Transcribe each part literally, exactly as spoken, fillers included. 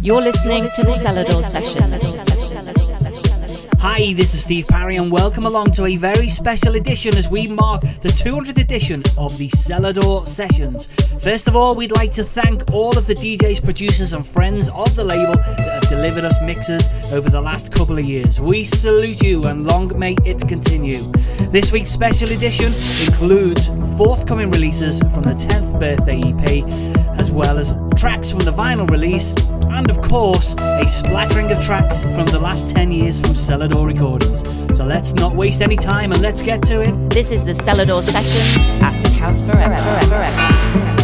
You're listening to the Selador Sessions. Hi, this is Steve Parry and welcome along to a very special edition as we mark the two hundredth edition of the Selador Sessions. First of all, we'd like to thank all of the D Js, producers and friends of the label that have delivered us mixes over the last couple of years. We salute you and long may it continue. This week's special edition includes forthcoming releases from the tenth birthday E P, as well as tracks from the vinyl release, and of course, a splattering of tracks from the last ten years from Selador Recordings. So let's not waste any time and let's get to it. This is the Selador Sessions, Acid House Forever. forever, forever, forever.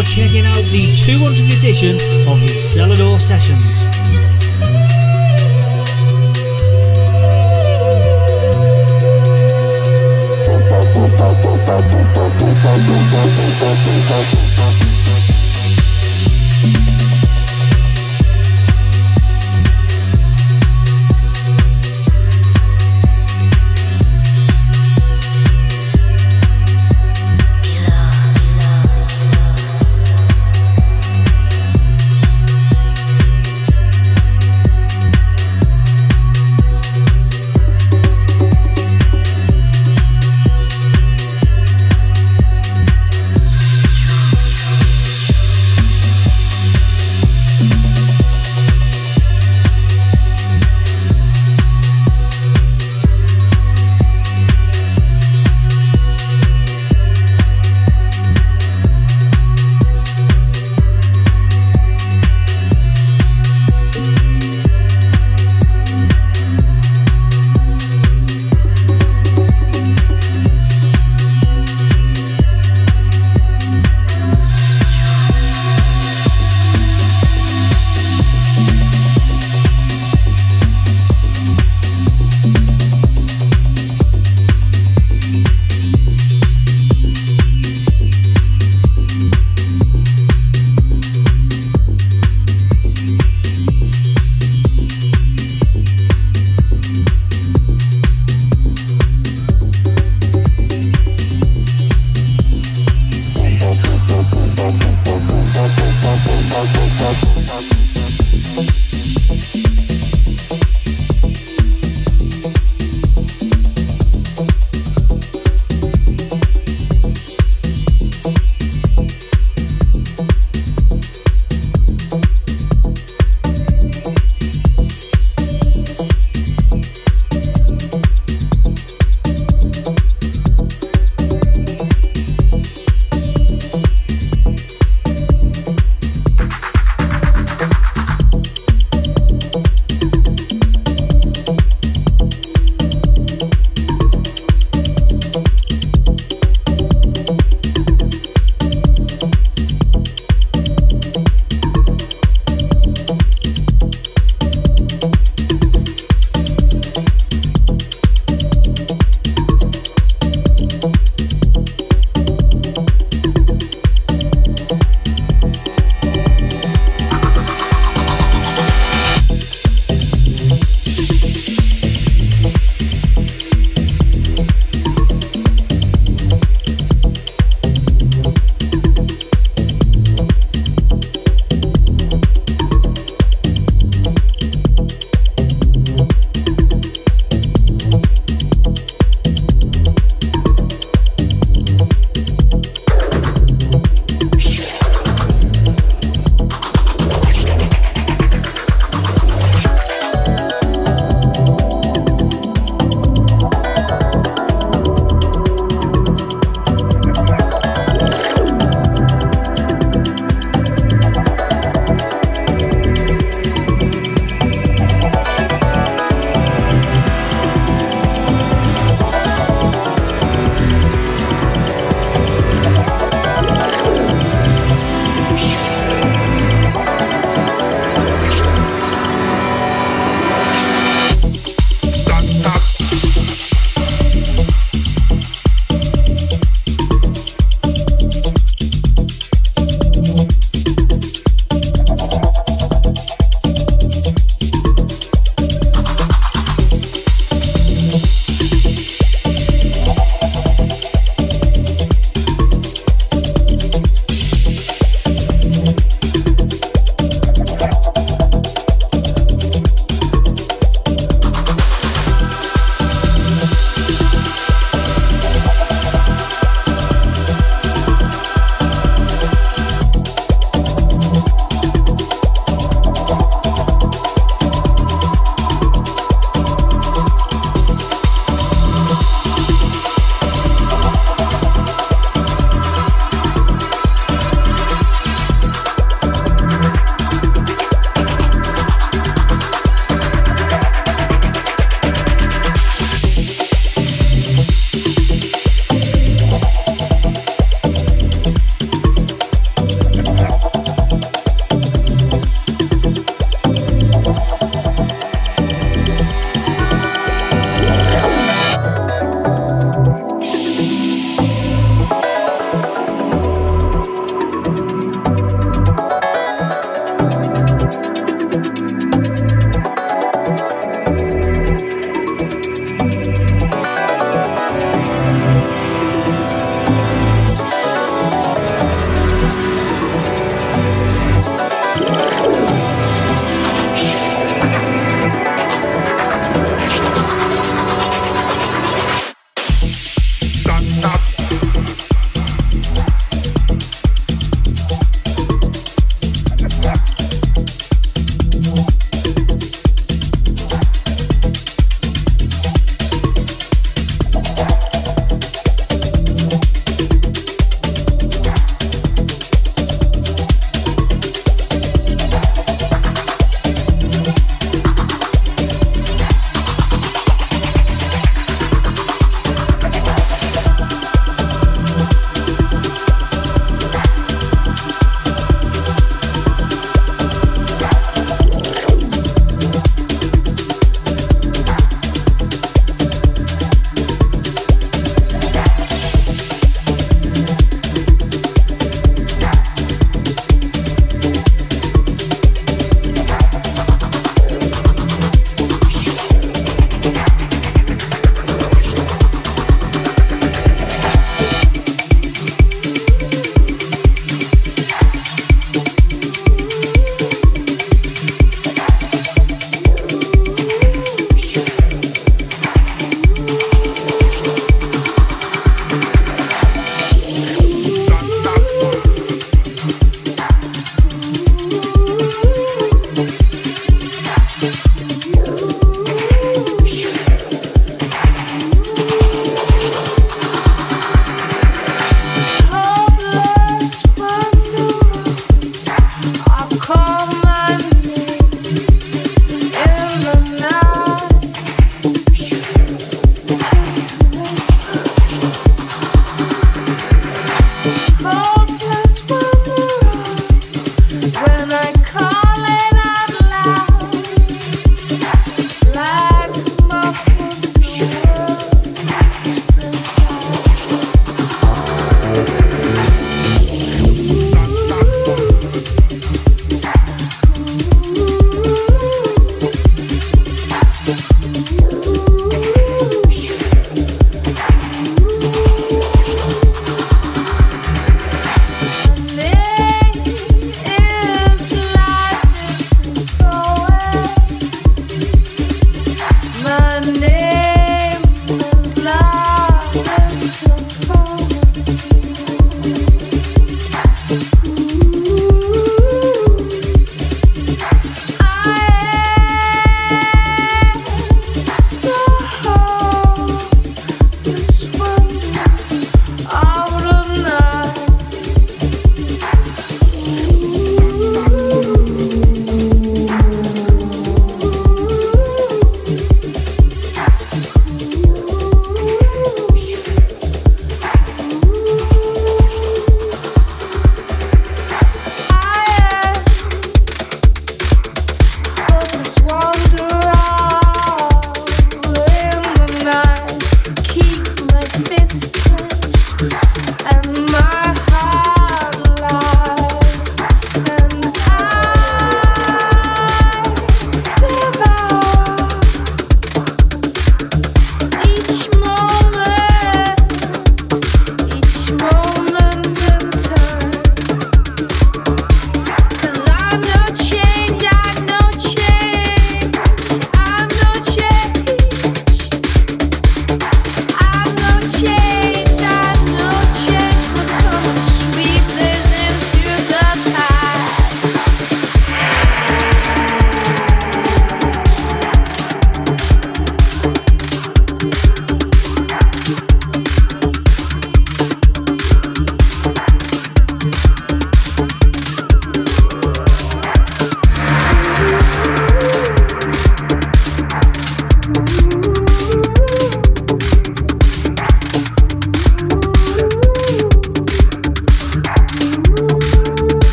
you're checking out the two hundredth edition of the Selador Sessions.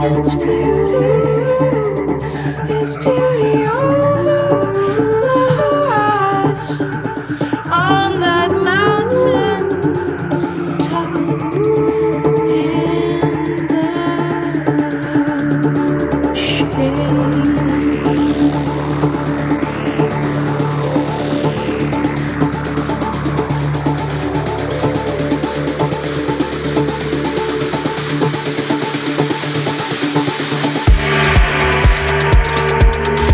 It's beauty, it's beauty on the horizon, on that mountain top in the shade. We'll be right back.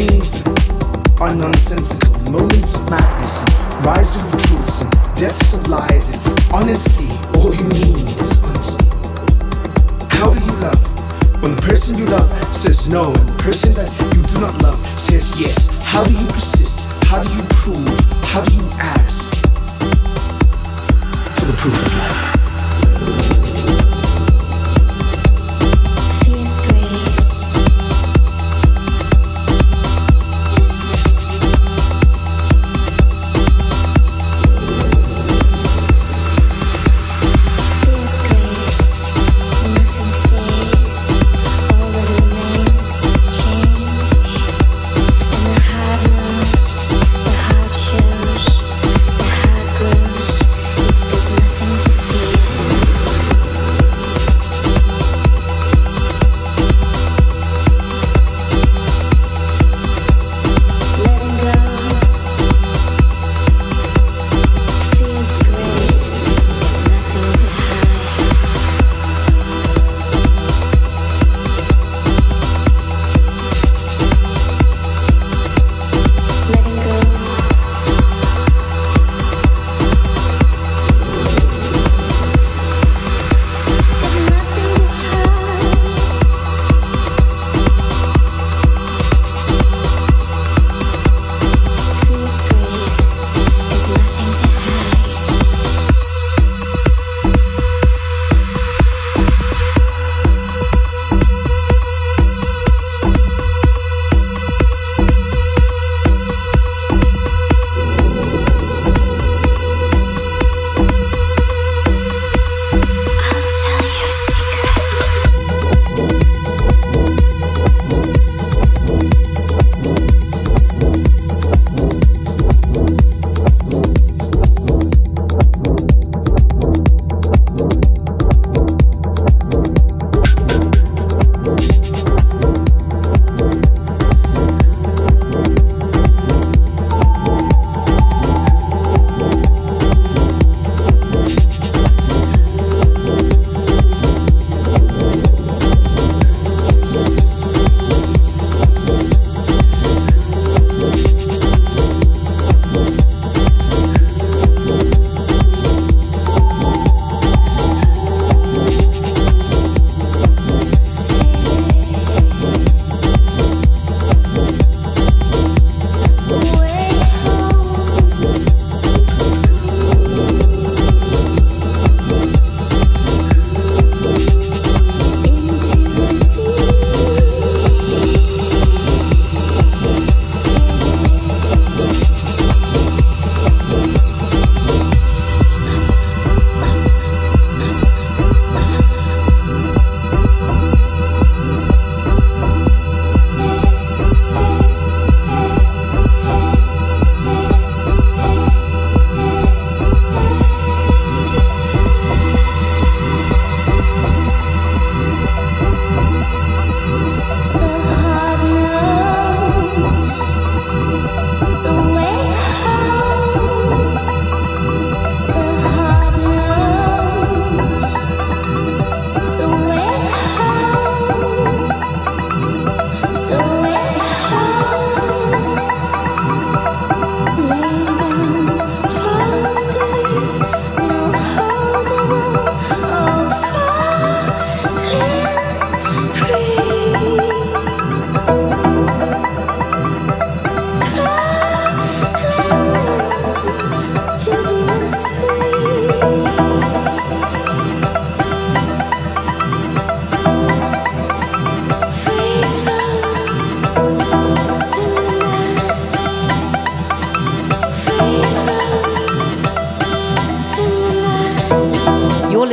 things are nonsensical, moments of madness, rising of truths, and depths of lies, and honestly, all you need is honesty. How do you love when the person you love says no, and the person that you do not love says yes? How do you persist? How do you prove? How do you ask for the proof of love?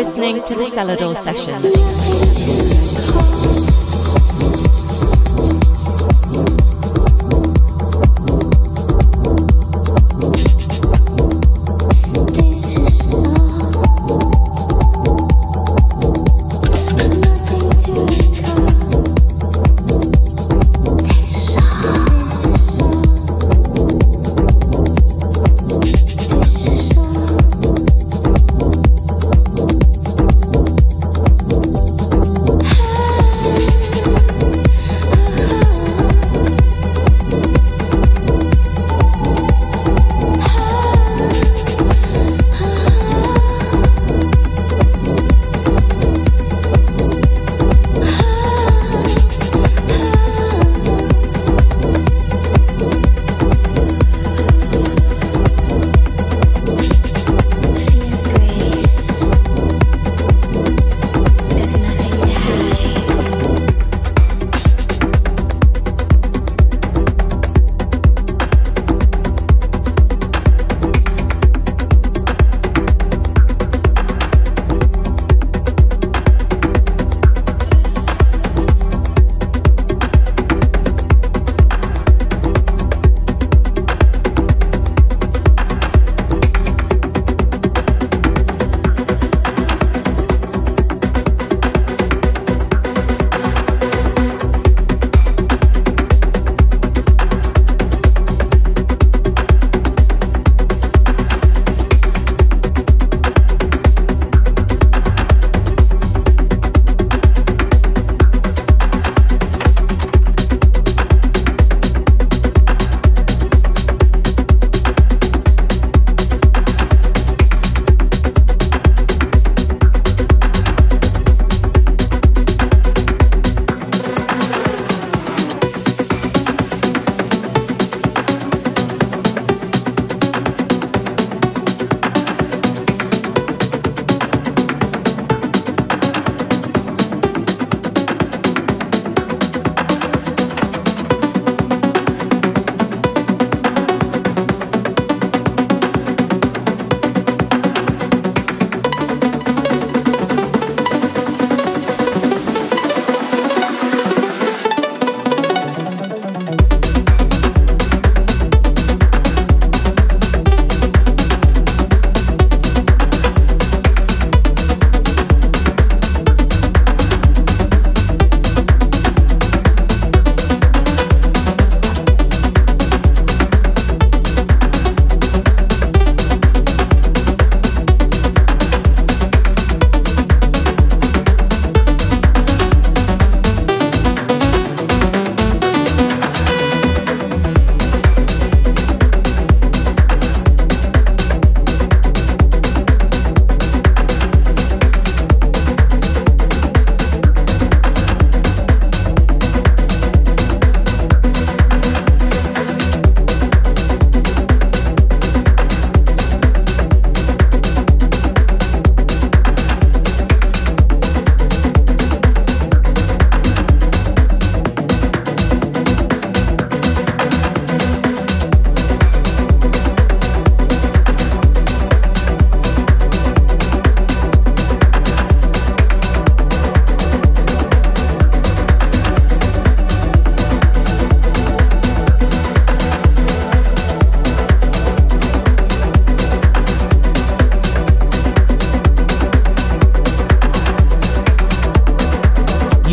Listening to the Selador Sessions.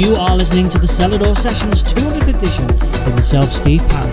You are listening to the Selador Sessions two hundredth edition with myself, Steve Parry.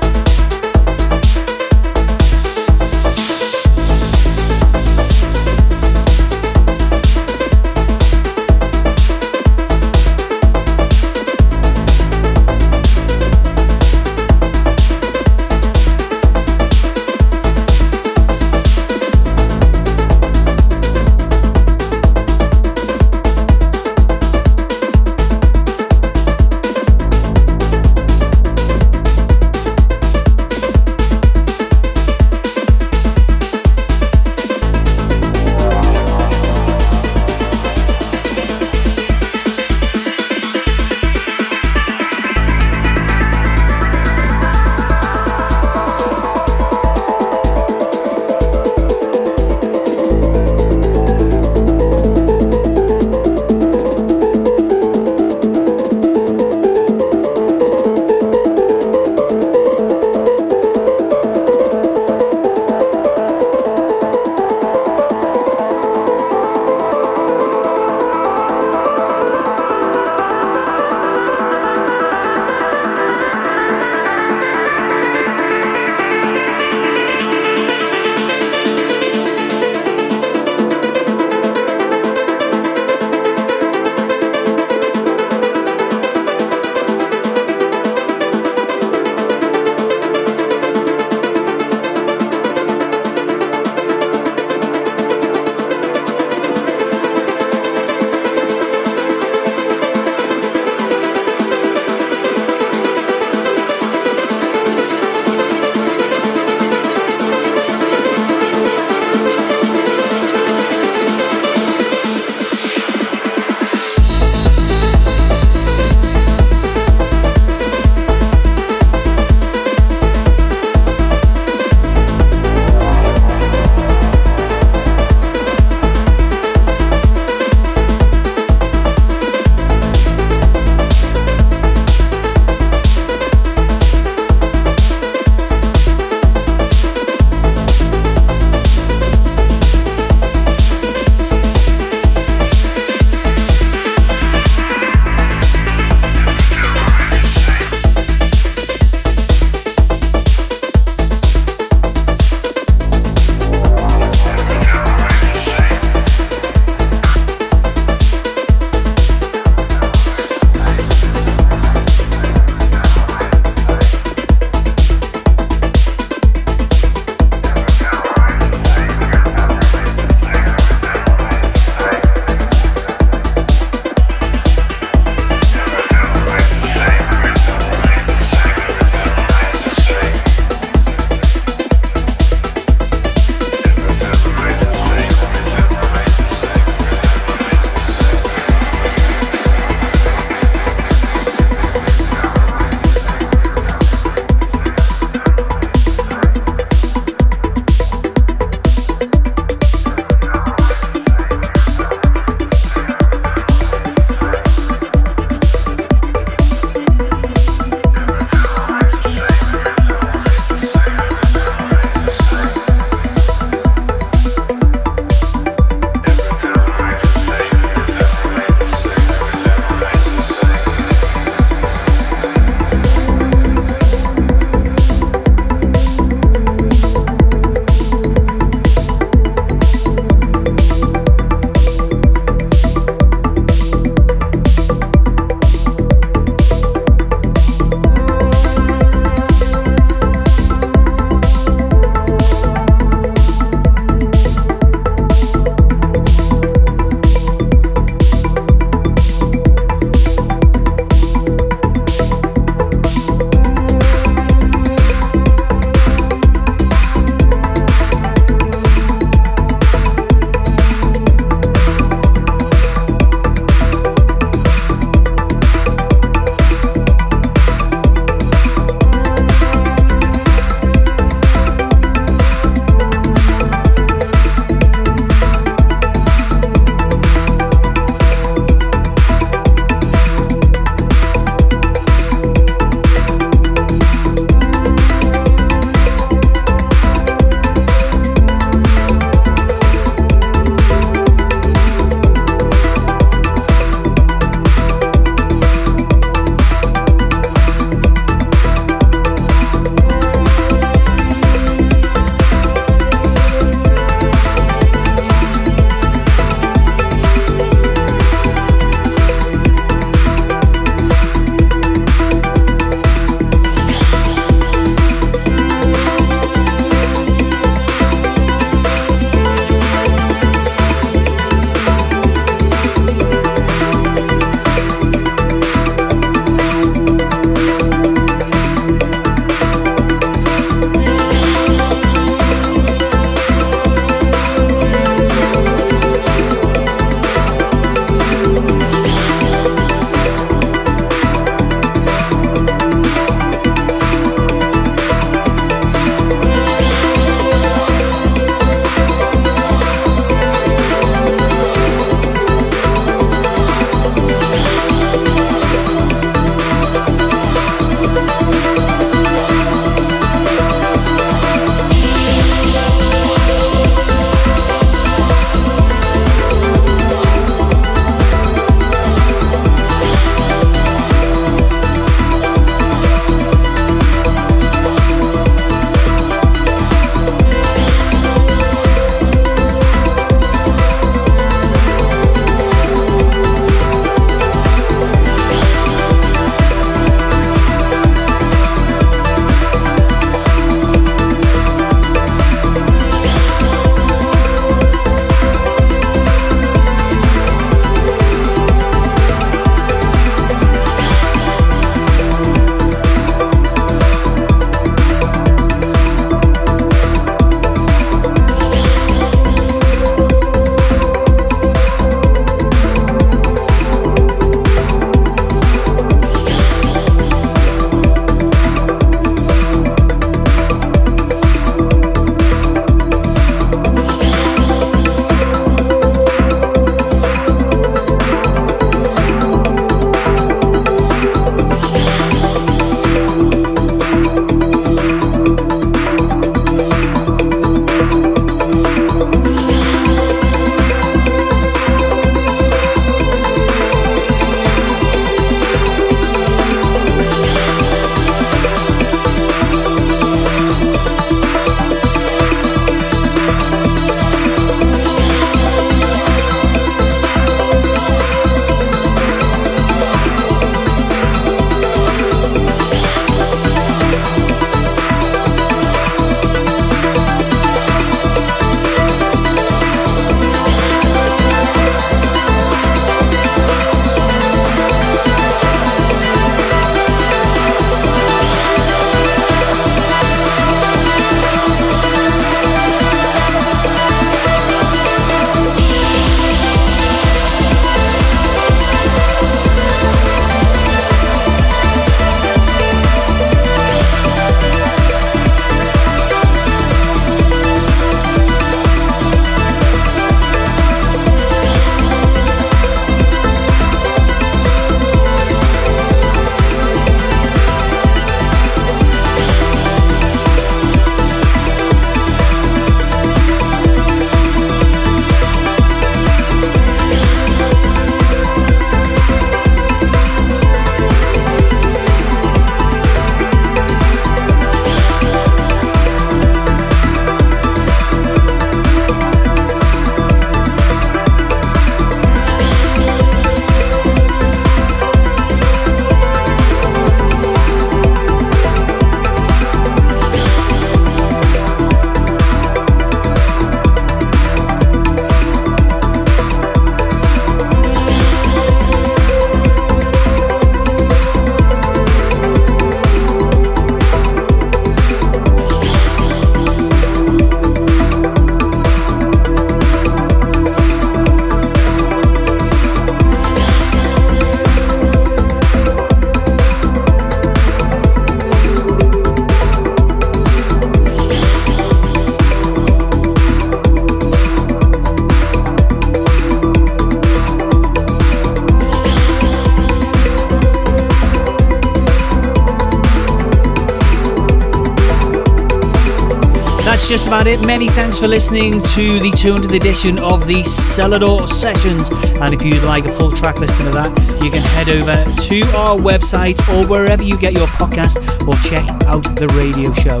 that's just about it. Many thanks for listening to the two hundredth edition of the Selador Sessions. And if you'd like a full track listing of that, you can head over to our website or wherever you get your podcast, or check out the radio show.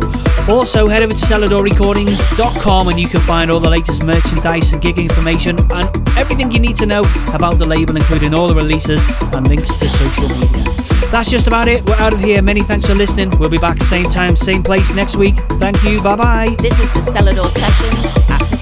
Also, head over to selador recordings dot com and you can find all the latest merchandise and gig information and everything you need to know about the label, including all the releases and links to social media. That's just about it. We're out of here. Many thanks for listening. We'll be back same time, same place next week. Thank you. Bye-bye. This is the Selador Sessions.